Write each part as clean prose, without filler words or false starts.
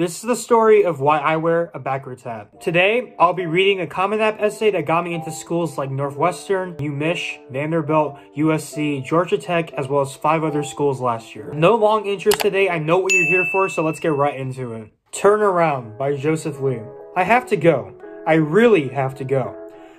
This is the story of why I wear a backwards hat. Today, I'll be reading a Common App essay that got me into schools like Northwestern, UMich, Vanderbilt, USC, Georgia Tech, as well as 5 other schools last year. No long intros today, I know what you're here for, so let's get right into it. Turn Around by Joseph Li. I have to go. I really have to go.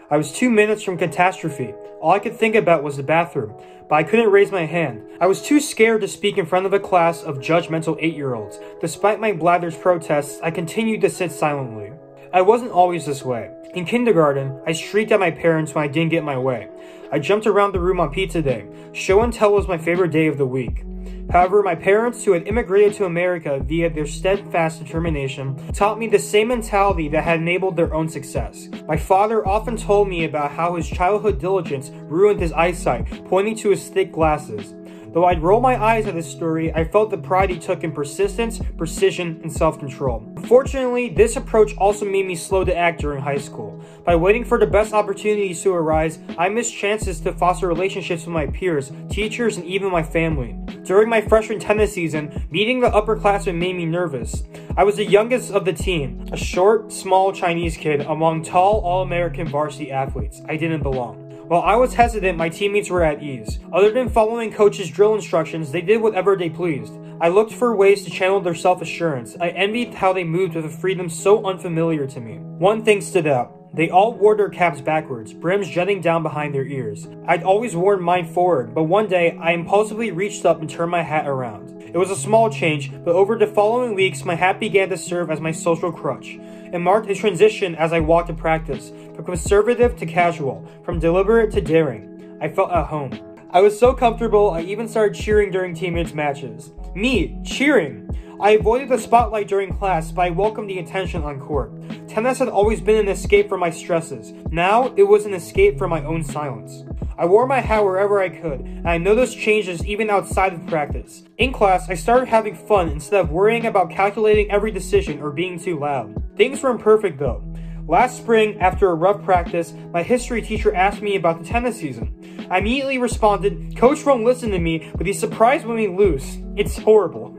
I was 2 minutes from catastrophe. All I could think about was the bathroom, but I couldn't raise my hand. I was too scared to speak in front of a class of judgmental 8-year-olds. Despite my bladder's protests, I continued to sit silently. I wasn't always this way. In kindergarten, I shrieked at my parents when I didn't get my way. I jumped around the room on pizza day. Show and tell was my favorite day of the week. However, my parents, who had immigrated to America via their steadfast determination, taught me the same mentality that had enabled their own success. My father often told me about how his childhood diligence ruined his eyesight, pointing to his thick glasses. Though I'd roll my eyes at this story, I felt the pride he took in persistence, precision, and self-control. Fortunately, this approach also made me slow to act during high school. By waiting for the best opportunities to arise, I missed chances to foster relationships with my peers, teachers, and even my family. During my freshman tennis season, meeting the upperclassmen made me nervous. I was the youngest of the team, a short, small Chinese kid among tall All-American varsity athletes. I didn't belong. While I was hesitant, my teammates were at ease. Other than following coach's drill instructions, they did whatever they pleased. I looked for ways to channel their self-assurance. I envied how they moved with a freedom so unfamiliar to me. One thing stood out. They all wore their caps backwards, brims jutting down behind their ears. I'd always worn mine forward, but one day, I impulsively reached up and turned my hat around. It was a small change, but over the following weeks, my hat began to serve as my social crutch. It marked a transition as I walked to practice, from conservative to casual, from deliberate to daring. I felt at home. I was so comfortable, I even started cheering during teammates' matches. Me, cheering! I avoided the spotlight during class, but I welcomed the attention on court. Tennis had always been an escape from my stresses. Now, it was an escape from my own silence. I wore my hat wherever I could, and I noticed changes even outside of practice. In class, I started having fun instead of worrying about calculating every decision or being too loud. Things weren't perfect though. Last spring, after a rough practice, my history teacher asked me about the tennis season. I immediately responded, "Coach won't listen to me, but he's surprised when we lose. It's horrible."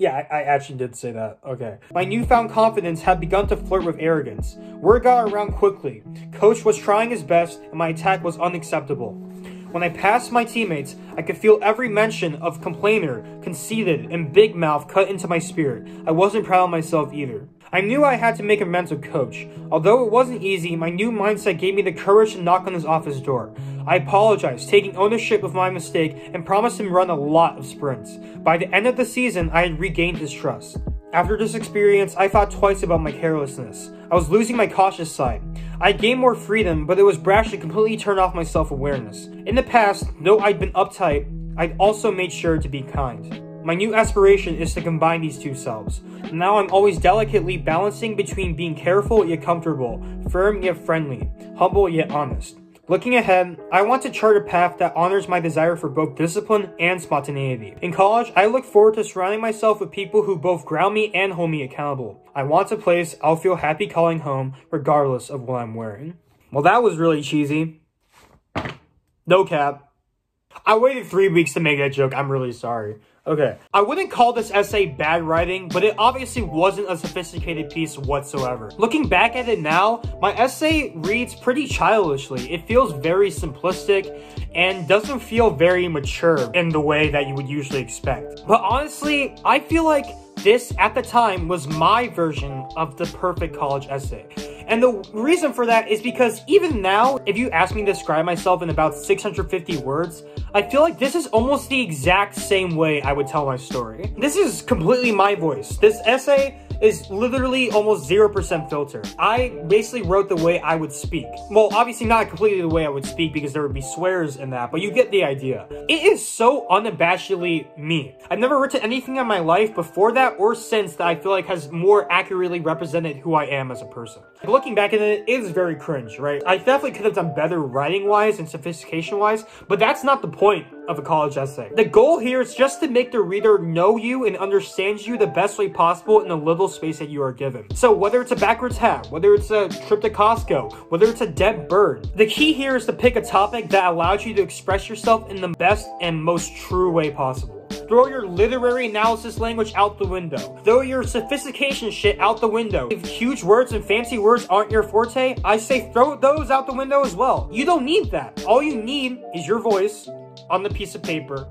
Yeah, I actually did say that. Okay. My newfound confidence had begun to flirt with arrogance. Word got around quickly. Coach was trying his best, and my attack was unacceptable. When I passed my teammates, I could feel every mention of complainer, conceited, and big mouth cut into my spirit. I wasn't proud of myself either. I knew I had to make amends with Coach. Although it wasn't easy, my new mindset gave me the courage to knock on his office door. I apologized, taking ownership of my mistake, and promised him to run a lot of sprints. By the end of the season, I had regained his trust. After this experience, I thought twice about my carelessness. I was losing my cautious side. I gained more freedom, but it was brash to completely turn off my self-awareness. In the past, though I'd been uptight, I'd also made sure to be kind. My new aspiration is to combine these two selves. Now I'm always delicately balancing between being careful yet comfortable, firm yet friendly, humble yet honest. Looking ahead, I want to chart a path that honors my desire for both discipline and spontaneity. In college, I look forward to surrounding myself with people who both ground me and hold me accountable. I want a place I'll feel happy calling home, regardless of what I'm wearing. Well, that was really cheesy. No cap. I waited 3 weeks to make that joke. I'm really sorry. Okay. I wouldn't call this essay bad writing, but it obviously wasn't a sophisticated piece whatsoever. Looking back at it now, my essay reads pretty childishly. It feels very simplistic and doesn't feel very mature in the way that you would usually expect. But honestly, I feel like this, at the time, was my version of the perfect college essay. And the reason for that is because even now, if you ask me to describe myself in about 650 words, I feel like this is almost the exact same way I would tell my story. This is completely my voice. This essay is literally almost 0% filter. I basically wrote the way I would speak. Well, obviously not completely the way I would speak because there would be swears in that, but you get the idea. It is so unabashedly me. I've never written anything in my life before that or since that I feel like has more accurately represented who I am as a person. Looking back at it, it is very cringe, right? I definitely could have done better writing-wise and sophistication-wise, but that's not the point of a college essay. The goal here is just to make the reader know you and understand you the best way possible in the little space that you are given. So whether it's a backwards hat, whether it's a trip to Costco, whether it's a dead bird, the key here is to pick a topic that allows you to express yourself in the best and most true way possible. Throw your literary analysis language out the window. Throw your sophistication shit out the window. If huge words and fancy words aren't your forte, I say throw those out the window as well. You don't need that. All you need is your voice on the piece of paper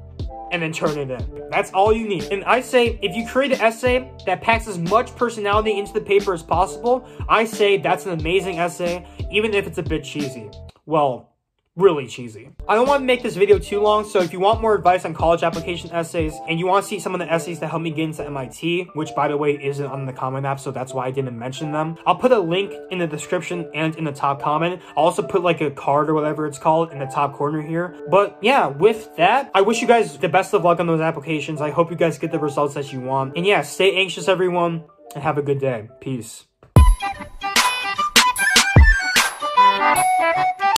and then turn it in. That's all you need. And I say, if you create an essay that packs as much personality into the paper as possible, I say that's an amazing essay, even if it's a bit cheesy. Well, really cheesy. I don't want to make this video too long, so if you want more advice on college application essays and you want to see some of the essays that helped me get into MIT, which by the way isn't on the Common App, so that's why I didn't mention them, I'll put a link in the description and in the top comment. I'll also put like a card or whatever it's called in the top corner here. But yeah, with that, I wish you guys the best of luck on those applications. I hope you guys get the results that you want. And yeah, stay anxious everyone, and have a good day. Peace.